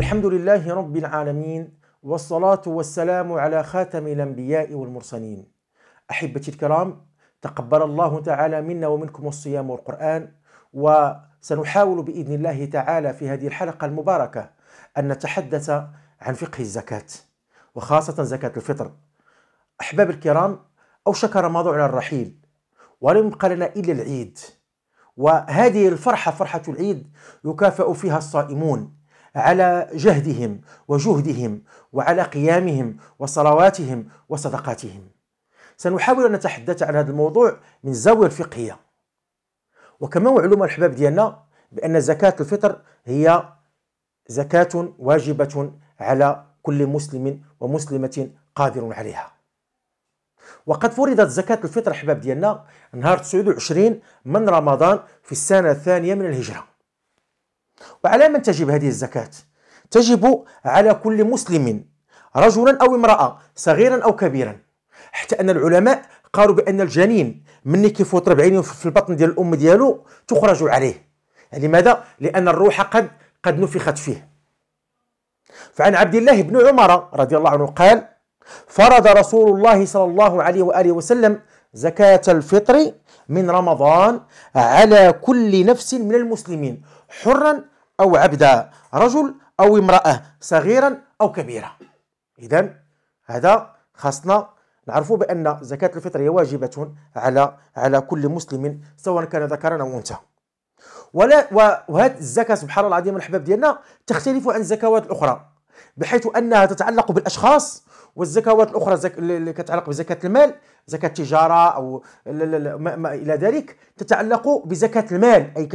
الحمد لله رب العالمين، والصلاة والسلام على خاتم الأنبياء والمرسلين. أحبتي الكرام، تقبل الله تعالى منا ومنكم الصيام والقرآن. وسنحاول بإذن الله تعالى في هذه الحلقة المباركة أن نتحدث عن فقه الزكاة، وخاصة زكاة الفطر. أحباب الكرام، أوشك رمضان الرحيل ولم يبق لنا إلا العيد، وهذه الفرحة فرحة العيد يكافأ فيها الصائمون على جهدهم وجهدهم وعلى قيامهم وصلواتهم وصدقاتهم. سنحاول أن نتحدث عن هذا الموضوع من زاوية الفقهية. وكما هو علوم الأحباب ديالنا بأن زكاة الفطر هي زكاة واجبة على كل مسلم ومسلمة قادر عليها. وقد فرضت زكاة الفطر أحباب ديالنا نهار 29 من رمضان في السنة الثانية من الهجرة. وعلى من تجب هذه الزكاة؟ تجب على كل مسلم، رجلا أو امرأة، صغيرا أو كبيرا، حتى أن العلماء قالوا بأن الجنين مني كيف 40 يوم في البطن ديال الأم ديالو تخرج عليه. لماذا؟ لأن الروح قد نفخت فيه. فعن عبد الله بن عمر رضي الله عنه قال: فرض رسول الله صلى الله عليه وآله وسلم زكاة الفطر من رمضان على كل نفس من المسلمين، حرا أو عبدا، رجل أو امرأة، صغيرا أو كبيرا. إذن هذا خاصنا نعرفه بأن زكاة الفطر هي واجبة على كل مسلم، سواء كان ذكرا أو أنثى. وهذه الزكاة سبحان الله العظيم الأحباب ديالنا تختلف عن الزكوات الأخرى، بحيث أنها تتعلق بالأشخاص، والزكوات الأخرى اللي كتعلق بزكاة المال، زكاة التجارة أو ما إلى ذلك، تتعلق بزكاة المال، أي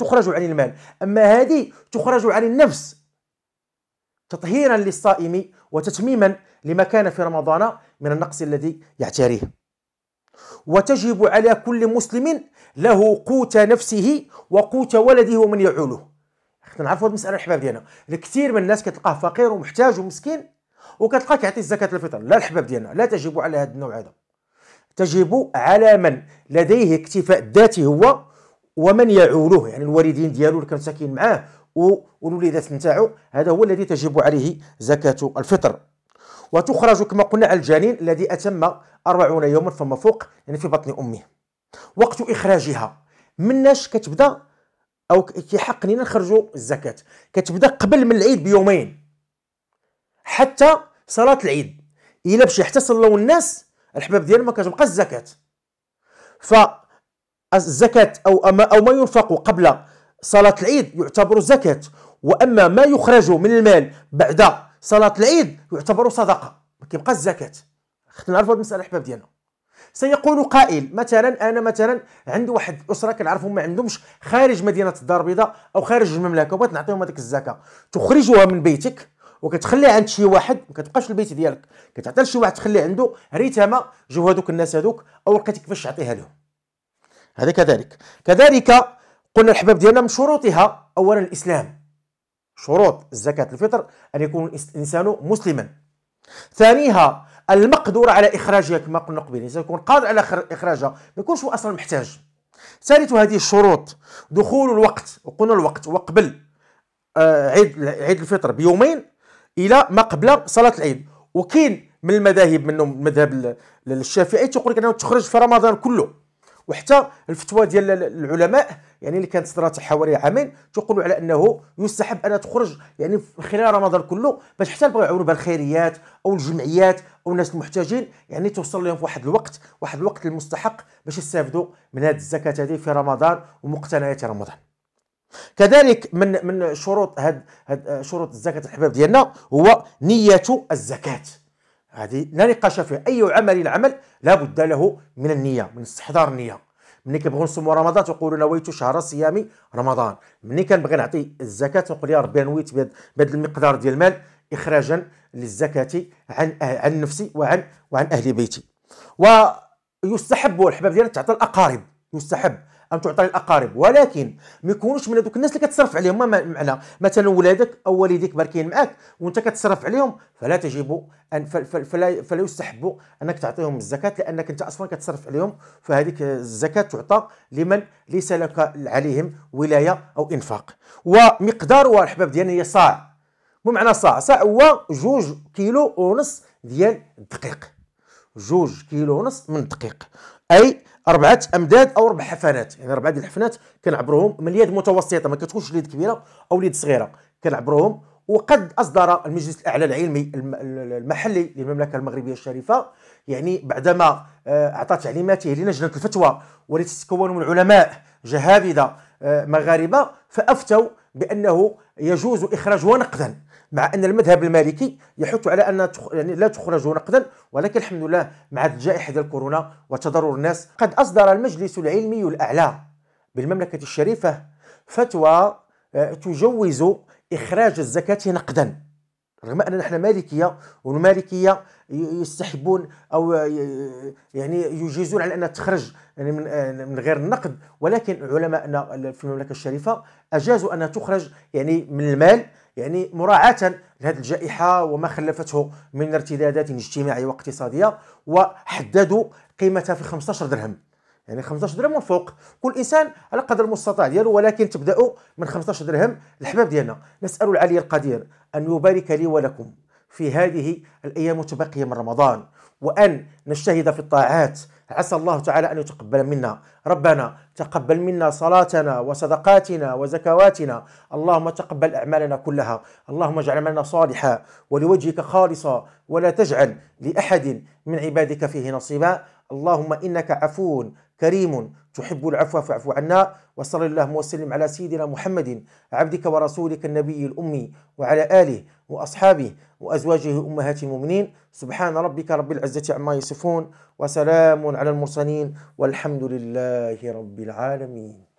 تخرج عن المال. أما هذه تخرج عن النفس، تطهيرا للصائم وتتميما لما كان في رمضان من النقص الذي يعتريه. وتجب على كل مسلم له قوت نفسه وقوت ولده ومن يعوله. نعرفوا هذه المسألة الأحباب ديالنا، الكثير من الناس كتلقاه فقير ومحتاج ومسكين وكتلقاه كيعطي زكاة الفطر. لا الأحباب ديالنا، لا تجب على هذا النوع هذا. تجب على من لديه اكتفاء ذاتي هو ومن يعوله، يعني الوالدين ديالو اللي كانوا ساكنين معاه والوليدات نتاعو، هذا هو الذي تجب عليه زكاة الفطر. وتخرج كما قلنا على الجنين الذي أتم 40 يوما فما فوق، يعني في بطن أمه. وقت إخراجها مناش كتبدا أو كيحق لينا نخرجوا الزكاة؟ كتبدا قبل من العيد بيومين حتى صلاة العيد. إلا باش حتى صلوا الناس الأحباب ديالنا ما كتبقاش الزكاة. فالزكاة أو ما ينفق قبل صلاة العيد يعتبر زكاة، وأما ما يخرج من المال بعد صلاة العيد يعتبر صدقة، ما كيبقاش الزكاة. خلينا نعرفوا هذه المسألة الأحباب ديالنا. سيقول قائل مثلا: أنا مثلا عندي واحد أسرة كنعرفهم ما عندهمش خارج مدينة الدار البيضاء أو خارج المملكة، وبغيت نعطيهم هذيك الزكاة. تخرجها من بيتك وكتخليها عند شي واحد، ما كتبقاش في البيت ديالك، كتعطيها لشي واحد تخليه عنده ريتما جو هذوك الناس هذوك أو لقيت كيفاش تعطيها لهم. هذا كذلك قلنا الأحباب ديالنا من شروطها أولا الإسلام، شروط زكاة الفطر أن يكون الإنسان مسلما. ثانيها المقدور على إخراجها، كما قلنا قبل، سيكون قادر على إخراجها، ما يكونش هو أصلا محتاج. ثالث هذه الشروط دخول الوقت، وقلنا الوقت وقبل عيد الفطر بيومين إلى ما قبل صلاة العيد. وكاين من المذاهب، منهم مذهب الشافعي، تقول لك أنه تخرج في رمضان كله، وحتى الفتوى ديال العلماء يعني اللي كانت صدرت حوالي عامين تقولوا على أنه يستحب أنها تخرج يعني خلال رمضان كله، باش حتى نبغيو نعاونوا بها الخيريات أو الجمعيات أو الناس المحتاجين، يعني توصل لهم في واحد الوقت المستحق باش يستافدوا من هذه الزكاة هذه في رمضان ومقتنيات رمضان. كذلك من شروط شروط الزكاة الأحباب ديالنا هو نية الزكاة. هذه لا نقاش فيها، أي عمل العمل لا بد له من النية، من استحضار النية. ملي كنبغيو نصوموا رمضان تقولوا نويت شهر صيام رمضان. ملي كنبغي نعطي الزكاة نقول يا ربي نويت بهذا المقدار ديال المال إخراجا للزكاة عن نفسي وعن أهل بيتي. ويستحب الأحباب ديالنا تعطي الأقارب، يستحب أن تعطي للأقارب، ولكن ما يكونوش من هذوك الناس اللي كتصرف عليهم. معنى مثلا ولادك أو والديك باركين معاك وأنت كتصرف عليهم، فلا تجب أن فلا يستحب أنك تعطيهم الزكاة، لأنك أنت أصلا كتصرف عليهم. فهذيك الزكاة تعطى لمن ليس لك عليهم ولاية أو إنفاق. ومقدارها الأحباب ديالنا هي صاع، بمعنى الساعه، ساعه هو 2 كيلو ونص ديال الدقيق، 2 كيلو ونص من الدقيق، اي 4 امداد او 4 حفنات، يعني 4 ديال الحفنات كنعبروهم من اليد متوسطه، ما كتكونش اليد كبيره او اليد صغيره، كنعبروهم. وقد اصدر المجلس الاعلى العلمي المحلي للمملكه المغربيه الشريفه، يعني بعدما اعطى تعليماته للجنه الفتوى والتي تتكون من علماء جهابذه مغاربه، فافتوا بانه يجوز اخراجها نقدا، مع ان المذهب المالكي يحث على ان يعني لا تخرج نقدا، ولكن الحمد لله مع الجائحه ديال كورونا وتضرر الناس قد اصدر المجلس العلمي الاعلى بالمملكه الشريفه فتوى تجوز إخراج الزكاة نقدا، رغم أننا نحن مالكية، والمالكية يستحبون أو يعني يجيزون على أنها تخرج يعني من غير النقد، ولكن علماءنا في المملكة الشريفة أجازوا أنها تخرج يعني من المال، يعني مراعاة لهذه الجائحة وما خلفته من ارتدادات اجتماعية واقتصادية، وحددوا قيمتها في 15 درهم، يعني 15 درهم والفوق، كل انسان على قدر المستطاع ديالو، ولكن تبداوا من 15 درهم. الحباب ديالنا، نسال العلي القدير ان يبارك لي ولكم في هذه الايام المتبقيه من رمضان، وان نجتهد في الطاعات، عسى الله تعالى ان يتقبل منا. ربنا تقبل منا صلاتنا وصدقاتنا وزكواتنا، اللهم تقبل اعمالنا كلها، اللهم اجعل عملنا صالحا ولوجهك خالصا، ولا تجعل لاحد من عبادك فيه نصيبا، اللهم انك عفو كريم تحب العفو فاعف عنا. وصلى اللهم وسلم على سيدنا محمد عبدك ورسولك النبي الأمي، وعلى آله وأصحابه وأزواجه أمهات المؤمنين. سبحان ربك رب العزة عما يصفون، وسلام على المرسلين، والحمد لله رب العالمين.